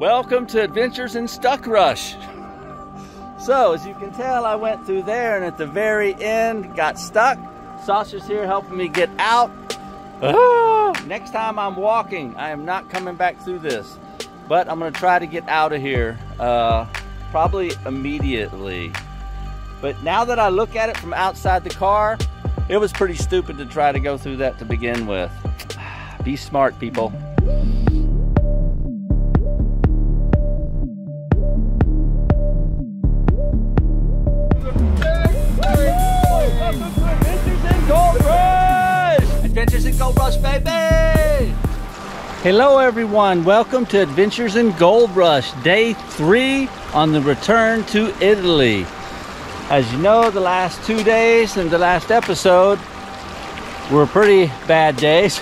Welcome to Adventures in Stuck Rush. So as you can tell, I went through there and at the very end got stuck. Sasha's here helping me get out. Next time I'm walking, I am not coming back through this, but I'm gonna try to get out of here probably immediately. But now that I look at it from outside the car, it was pretty stupid to try to go through that to begin with. Be smart, people. Adventures in Gold Rush, baby! Hello everyone, welcome to Adventures in Gold Rush, day 3 on the return to Italy. As you know, the last 2 days and the last episode were pretty bad days.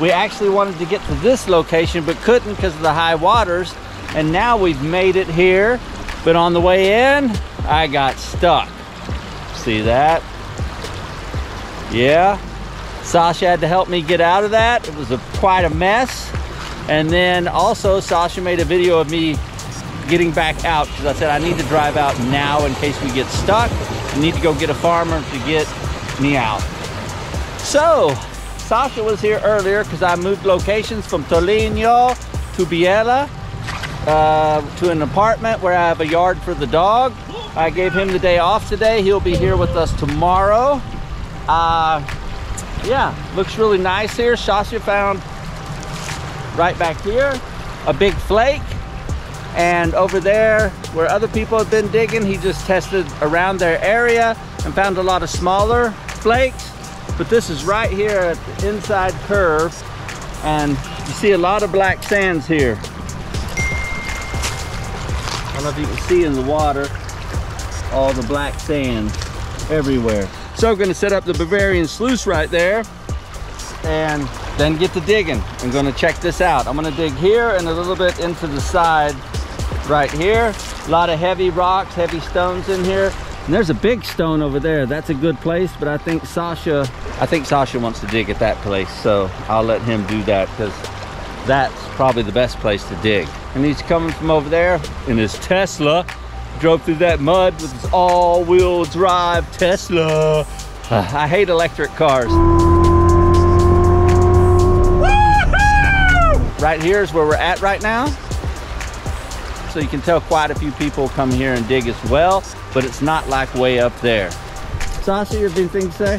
We actually wanted to get to this location but couldn't because of the high waters, and now we've made it here, but on the way in, I got stuck. See that? Yeah. Sasha had to help me get out of that. It was quite a mess. And then also Sasha made a video of me getting back out because I said I need to drive out now in case we get stuck. I need to go get a farmer to get me out. So Sasha was here earlier because I moved locations from Torino to Biella to an apartment where I have a yard for the dog. I gave him the day off today. He'll be here with us tomorrow. Yeah, looks really nice here. Sasha found right back here a big flake, and over there where other people have been digging, he just tested around their area and found a lot of smaller flakes. But this is right here at the inside curve, and you see a lot of black sands here. I don't know if you can see in the water all the black sand everywhere. So I'm gonna set up the Bavarian sluice right there and then get to digging. I'm gonna check this out. I'm gonna dig here and a little bit into the side right here. A lot of heavy rocks, heavy stones in here. And there's a big stone over there. That's a good place, but I think Sasha wants to dig at that place. So I'll let him do that because that's probably the best place to dig. And he's coming from over there in his Tesla. Drove through that mud with this all-wheel drive Tesla. I hate electric cars. Right here is where we're at right now. So you can tell quite a few people come here and dig as well, but it's not like way up there. Sasha, you have anything to say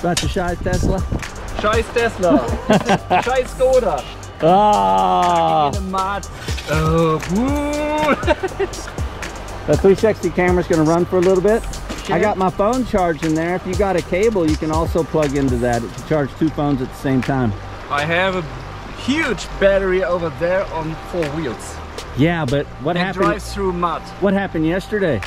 about your scheiß Tesla? Scheiß Tesla. Scheiß Skoda. Ah. The 360 camera's gonna run for a little bit. Sure. I got my phone charged in there. If you got a cable, you can also plug into that. It can charge 2 phones at the same time. I have a huge battery over there on 4 wheels. Yeah, but what happened? Drives through mud. What happened yesterday?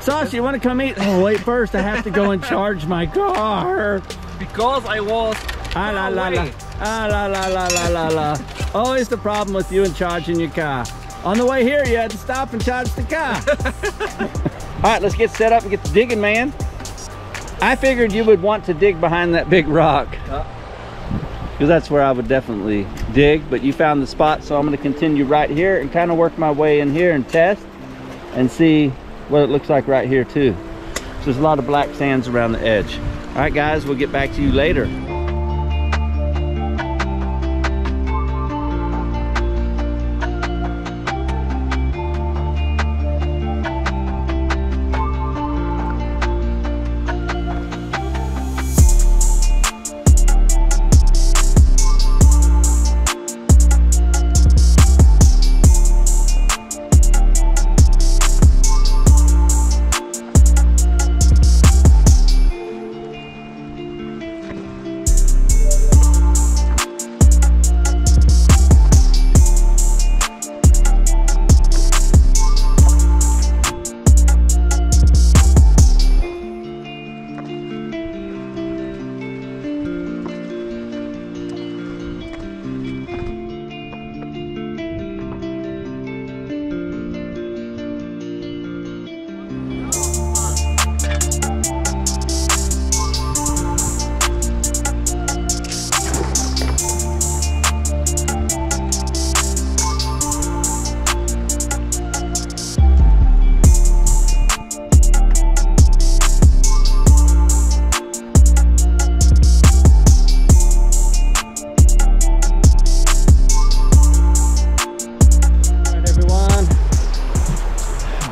Sasha, you want to come eat? Oh, wait, first I have to go and charge my car because I was. Ah la la la. Ah la la la la la la. Always the problem with you and charging your car. On the way here, you had to stop and charge the car. All right, let's get set up and get to digging, man. I figured you would want to dig behind that big rock. Because that's where I would definitely dig, but you found the spot, so I'm gonna continue right here and kind of work my way in here and test and see what it looks like right here too. So there's a lot of black sands around the edge. All right, guys, we'll get back to you later.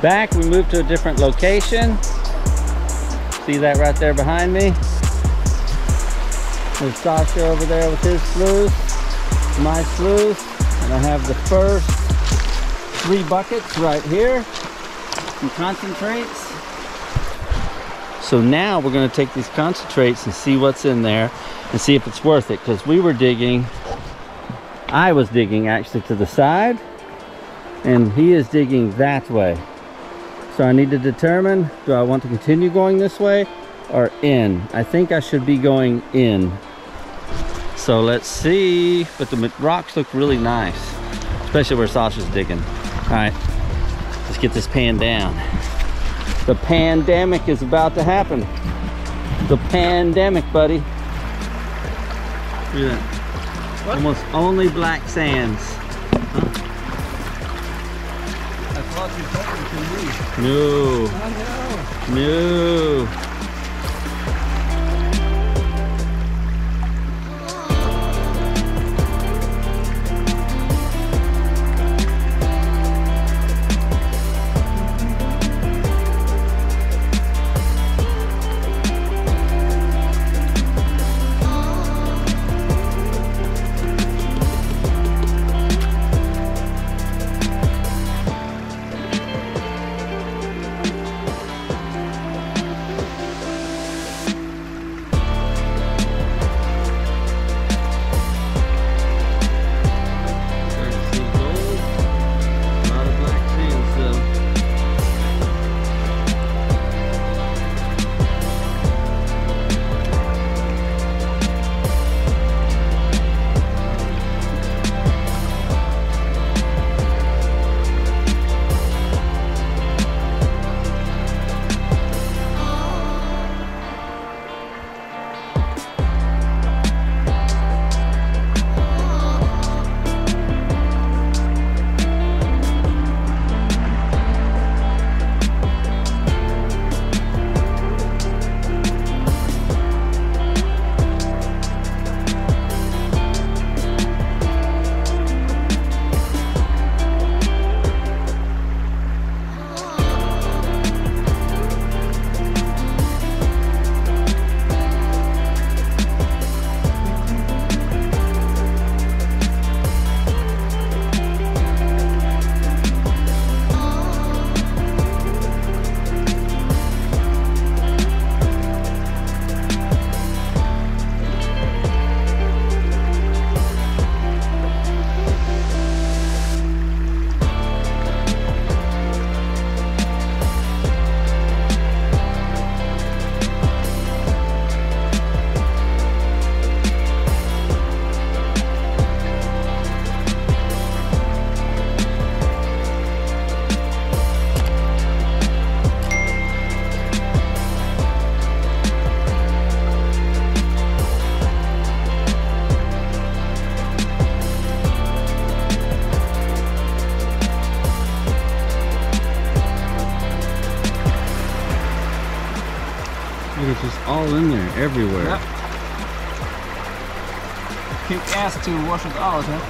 back. We moved to a different location. See that right there behind me? There's Sasha over there with his sluice, my sluice, and I have the first 3 buckets right here, some concentrates. So now we're going to take these concentrates and see what's in there and see if it's worth it, because we were digging, I was digging actually to the side, and he is digging that way. So I need to determine, do I want to continue going this way or in? I think I should be going in. So let's see, but the rocks look really nice, especially where Sasha's digging. All right, let's get this pan down. The pandemic is about to happen. The pandemic, buddy. Look at that. What? Almost only black sands. Huh? No. No. It's just all in there, everywhere. Yep. Kick ass to wash it out, huh?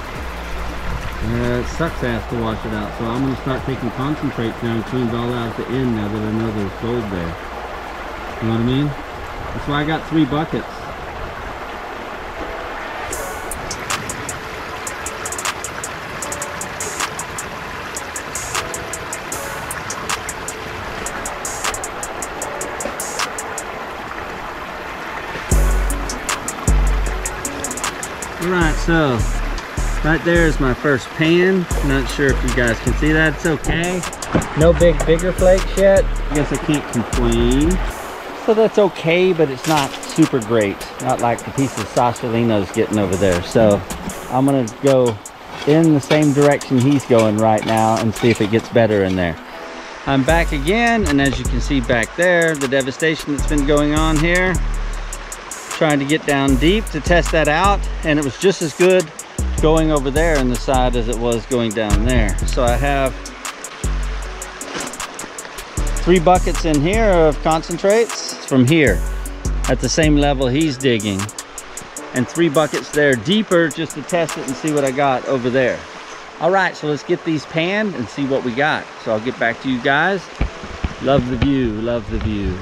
Yeah, it sucks ass to wash it out. So I'm gonna start taking concentrates now and clean it all out at the end now that I know there's gold there. You know what I mean? That's why I got 3 buckets. Alright, so right there is my first pan. Not sure if you guys can see that. It's okay. No bigger flakes yet. I guess I can't complain. So that's okay, but it's not super great. Not like the piece of Sassolino's getting over there. So I'm going to go in the same direction he's going right now and see if it gets better in there. I'm back again, and as you can see back there, the devastation that's been going on here. Trying to get down deep to test that out, and it was just as good going over there in the side as it was going down there. So I have 3 buckets in here of concentrates from here at the same level he's digging, and 3 buckets there deeper just to test it and see what I got over there. All right, so let's get these panned and see what we got. So I'll get back to you guys. Love the view, love the view.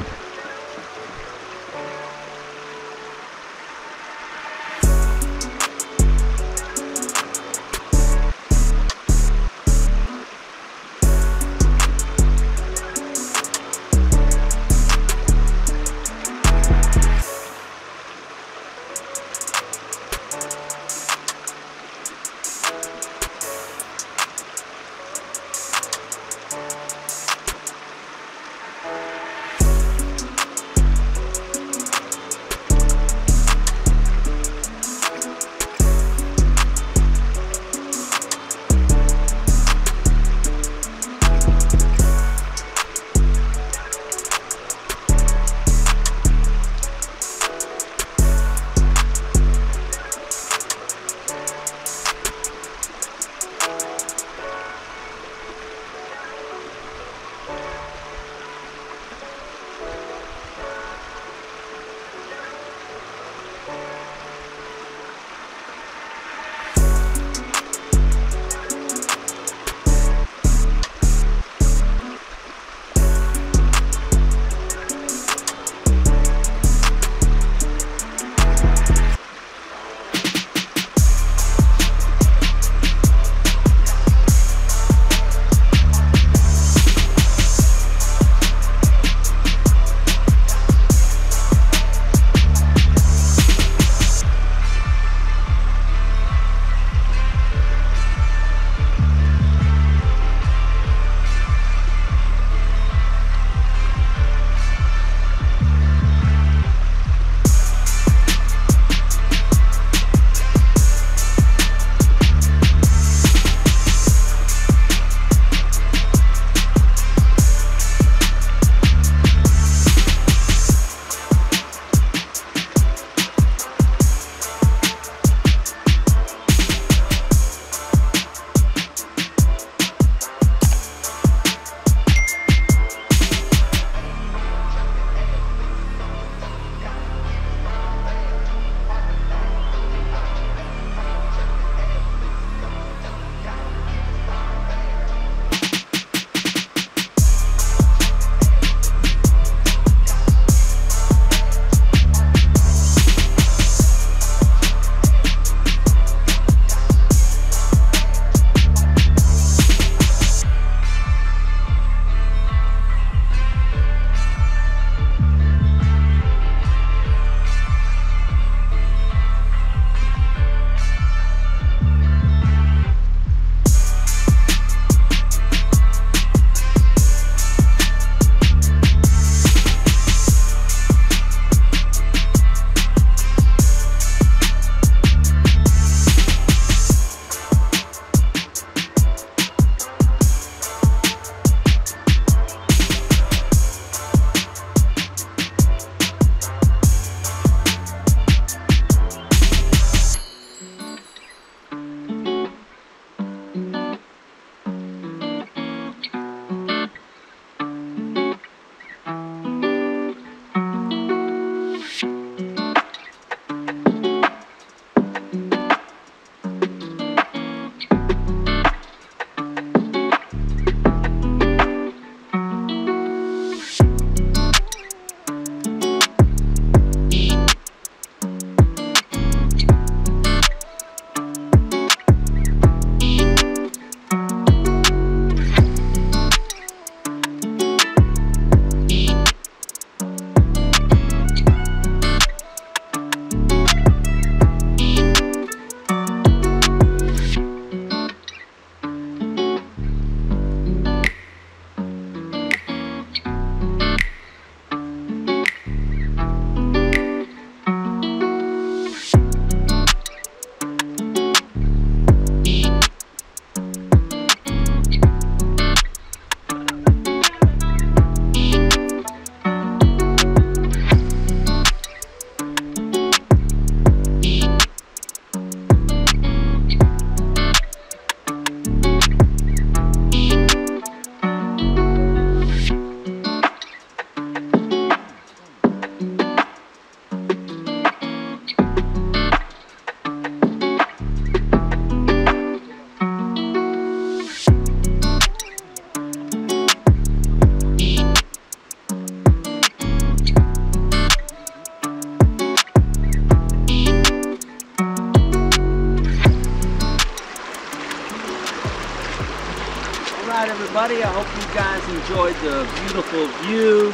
everybody. I hope you guys enjoyed the beautiful view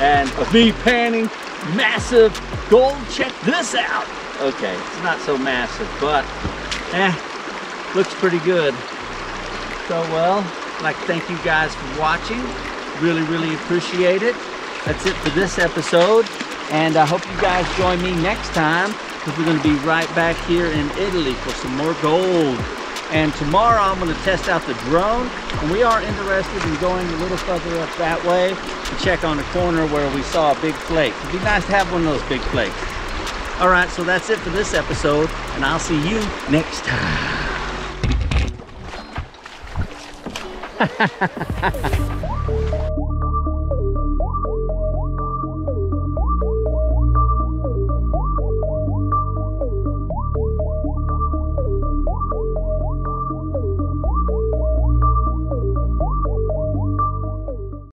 and of me panning massive gold. Check this out. Okay, it's not so massive, but looks pretty good. So well, I'd like to thank you guys for watching. Really appreciate it. That's it for this episode, and I hope you guys join me next time, because we're going to be right back here in Italy for some more gold. And tomorrow I'm going to test out the drone, and we are interested in going a little further up that way to check on the corner where we saw a big flake. It'd be nice to have one of those big flakes. All right, so that's it for this episode, and I'll see you next time.